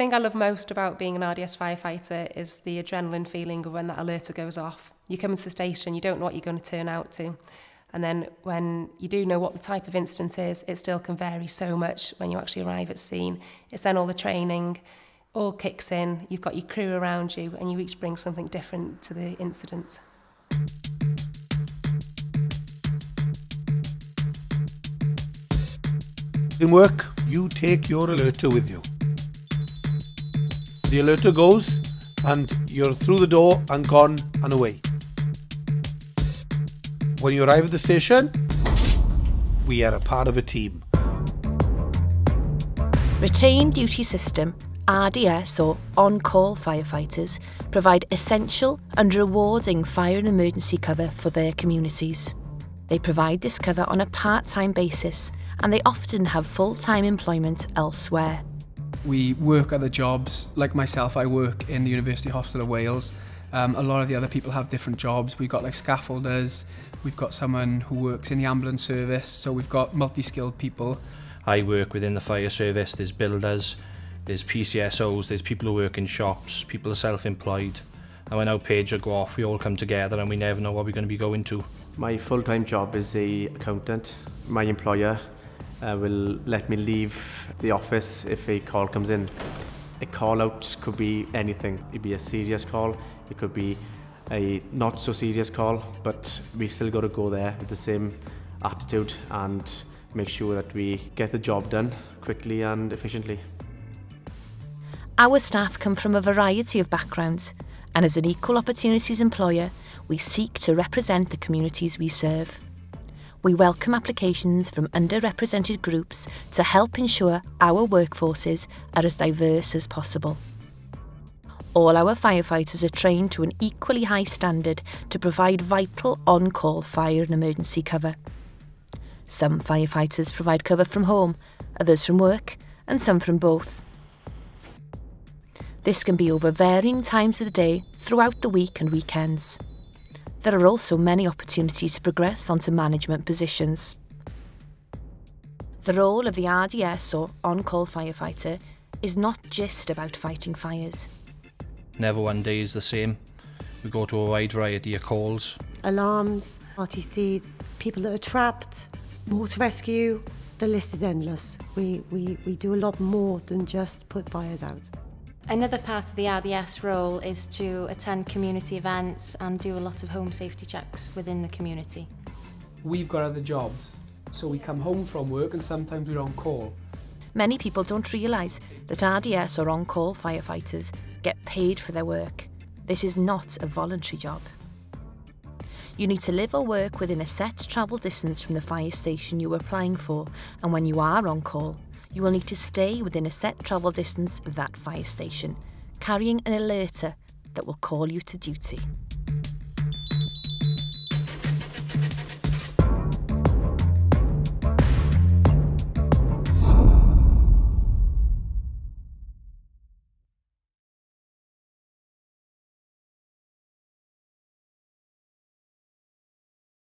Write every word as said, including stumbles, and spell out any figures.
thing I love most about being an R D S firefighter is the adrenaline feeling of when that alerter goes off. You come into the station, you don't know what you're going to turn out to. And then when you do know what the type of incident is, it still can vary so much when you actually arrive at scene. It's then all the training, all kicks in, you've got your crew around you, and you each bring something different to the incident. In work, you take your alerter with you. The alerter goes, and you're through the door and gone and away. When you arrive at the station, we are a part of a team. Retained Duty System, R D S or on-call firefighters provide essential and rewarding fire and emergency cover for their communities. They provide this cover on a part-time basis and they often have full-time employment elsewhere. We work other jobs. Like myself, I work in the University Hospital of Wales. Um, a lot of the other people have different jobs. We've got like scaffolders, we've got someone who works in the ambulance service, so we've got multi-skilled people. I work within the fire service, there's builders, there's P C S Os, there's people who work in shops, people are self-employed. And when our page will go off, we all come together and we never know what we're going to be going to. My full-time job is an accountant. My employer uh, will let me leave the office if a call comes in. A call-out could be anything. It could be a serious call, it could be a not-so-serious call, but we still got to go there with the same attitude and make sure that we get the job done quickly and efficiently. Our staff come from a variety of backgrounds, and as an equal opportunities employer, we seek to represent the communities we serve. We welcome applications from underrepresented groups to help ensure our workforces are as diverse as possible. All our firefighters are trained to an equally high standard to provide vital on-call fire and emergency cover. Some firefighters provide cover from home, others from work, and some from both. This can be over varying times of the day throughout the week and weekends. There are also many opportunities to progress onto management positions. The role of the R D S or on-call firefighter is not just about fighting fires. Never one day is the same. We go to a wide variety of calls. Alarms, R T Cs, people that are trapped, water rescue, the list is endless. We, we, we do a lot more than just put fires out. Another part of the R D S role is to attend community events and do a lot of home safety checks within the community. We've got other jobs, so we come home from work and sometimes we're on call. Many people don't realise that R D S or on-call firefighters get paid for their work. This is not a voluntary job. You need to live or work within a set travel distance from the fire station you're applying for, and when you are on call, you will need to stay within a set travel distance of that fire station, carrying an alerter that will call you to duty.